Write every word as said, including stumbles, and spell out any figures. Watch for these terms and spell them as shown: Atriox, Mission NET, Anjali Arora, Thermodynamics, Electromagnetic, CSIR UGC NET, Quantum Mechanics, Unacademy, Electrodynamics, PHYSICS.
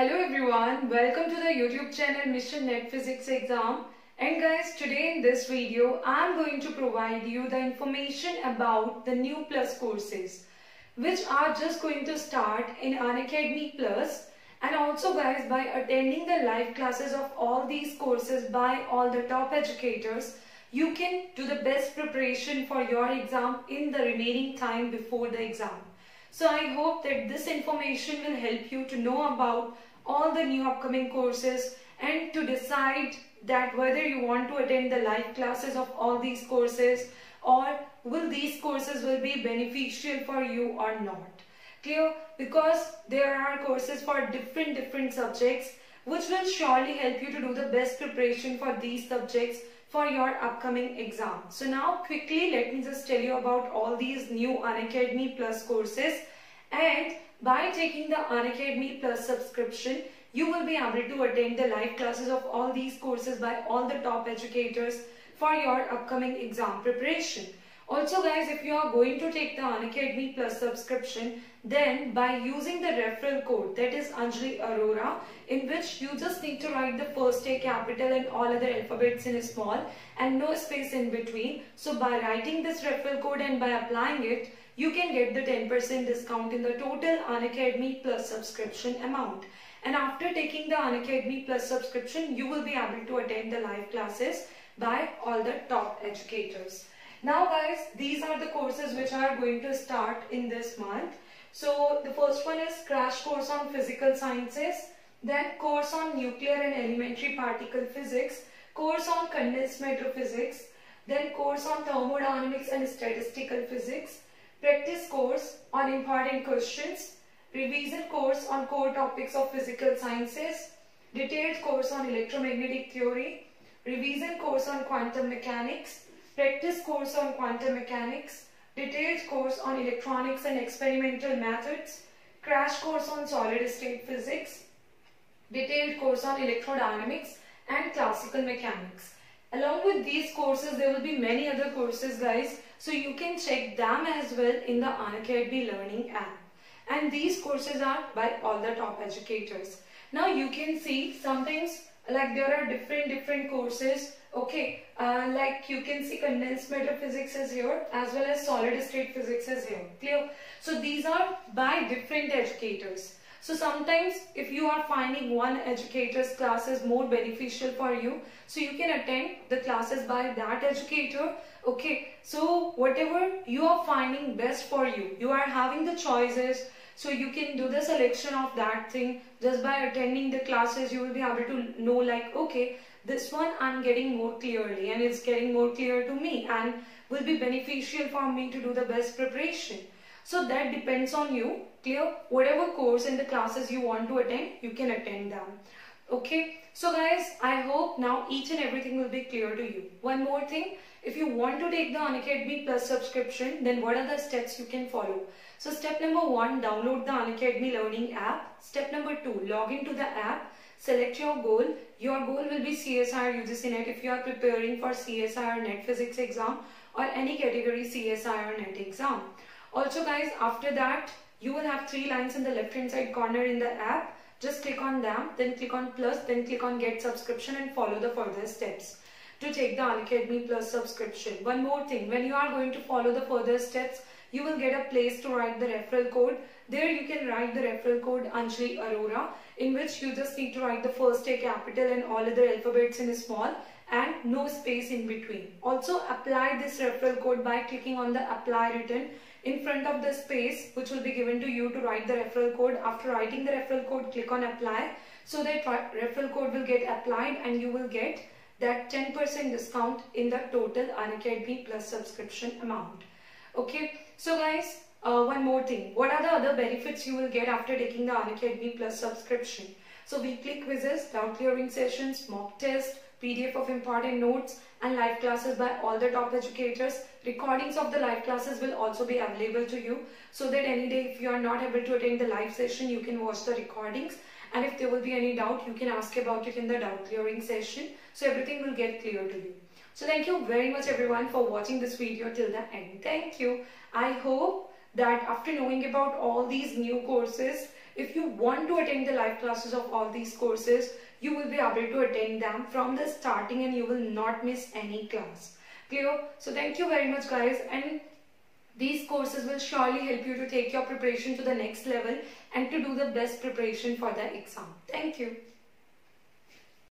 Hello everyone, welcome to the YouTube channel Mission Net Physics Exam. And guys, today in this video I am going to provide you the information about the new plus courses which are just going to start in Unacademy Plus, and also guys, by attending the live classes of all these courses by all the top educators, you can do the best preparation for your exam in the remaining time before the exam. So I hope that this information will help you to know about all the new upcoming courses and to decide that whether you want to attend the live classes of all these courses or will these courses will be beneficial for you or not. Clear? Because there are courses for different different subjects which will surely help you to do the best preparation for these subjects for your upcoming exam. So now quickly let me just tell you about all these new Unacademy Plus courses, and by taking the Unacademy Plus subscription you will be able to attend the live classes of all these courses by all the top educators for your upcoming exam preparation. Also guys, if you are going to take the Unacademy Plus subscription, then by using the referral code, that is Anjali Arora, in which you just need to write the first A capital and all other alphabets in small and no space in between. So by writing this referral code and by applying it, you can get the ten percent discount in the total Unacademy Plus subscription amount. And after taking the Unacademy Plus subscription, you will be able to attend the live classes by all the top educators. Now guys, these are the courses which are going to start in this month. So the first one is Crash Course on Physical Sciences, then Course on Nuclear and Elementary Particle Physics, Course on Condensed Matter Physics, then Course on Thermodynamics and Statistical Physics, Practice Course on Important Questions, Revision Course on Core Topics of Physical Sciences, Detailed Course on Electromagnetic Theory, Revision Course on Quantum Mechanics, Practice Course on Quantum Mechanics, Detailed Course on Electronics and Experimental Methods, Crash Course on Solid State Physics, Detailed Course on Electrodynamics and Classical Mechanics. Along with these courses, there will be many other courses guys, so you can check them as well in the Unacademy Learning app. And these courses are by all the top educators. Now you can see some things like there are different different courses. Okay, uh, like you can see condensed matter physics is here as well as solid state physics is here. Clear? So these are by different educators. So sometimes if you are finding one educator's class is more beneficial for you, so you can attend the classes by that educator. Okay, so whatever you are finding best for you, you are having the choices. So you can do the selection of that thing. Just by attending the classes, you will be able to know like, okay, this one I'm getting more clearly and it's getting more clear to me and will be beneficial for me to do the best preparation. So that depends on you. Clear? Whatever course and the classes you want to attend, you can attend them. Okay, so guys, I hope now each and everything will be clear to you. One more thing, if you want to take the Unacademy Plus subscription, then what are the steps you can follow? So step number one, download the Unacademy Learning app. Step number two, log into the app, select your goal. Your goal will be C S I R U G C N E T if you are preparing for C S I R N E T Physics exam or any category C S I R N E T exam. Also guys, after that, you will have three lines in the left hand side corner in the app. Just click on them, then click on plus, then click on get subscription and follow the further steps to take the Unacademy Plus subscription. One more thing, when you are going to follow the further steps, you will get a place to write the referral code. There you can write the referral code Anjali Arora, in which you just need to write the first A capital and all other alphabets in small and no space in between. Also apply this referral code by clicking on the apply written in front of the space which will be given to you to write the referral code. After writing the referral code, click on apply, so that referral code will get applied and you will get that ten percent discount in the total Unacademy Plus subscription amount. Okay, so guys, uh, one more thing, what are the other benefits you will get after taking the Unacademy Plus subscription? So weekly quizzes, doubt clearing sessions, mock tests, P D F of important notes and live classes by all the top educators. Recordings of the live classes will also be available to you, so that any day if you are not able to attend the live session, you can watch the recordings, and if there will be any doubt, you can ask about it in the doubt clearing session. So everything will get clear to you. So thank you very much everyone for watching this video till the end. Thank you. I hope that after knowing about all these new courses, if you want to attend the live classes of all these courses, you will be able to attend them from the starting and you will not miss any class. Clear? So thank you very much guys, and these courses will surely help you to take your preparation to the next level and to do the best preparation for the exam. Thank you.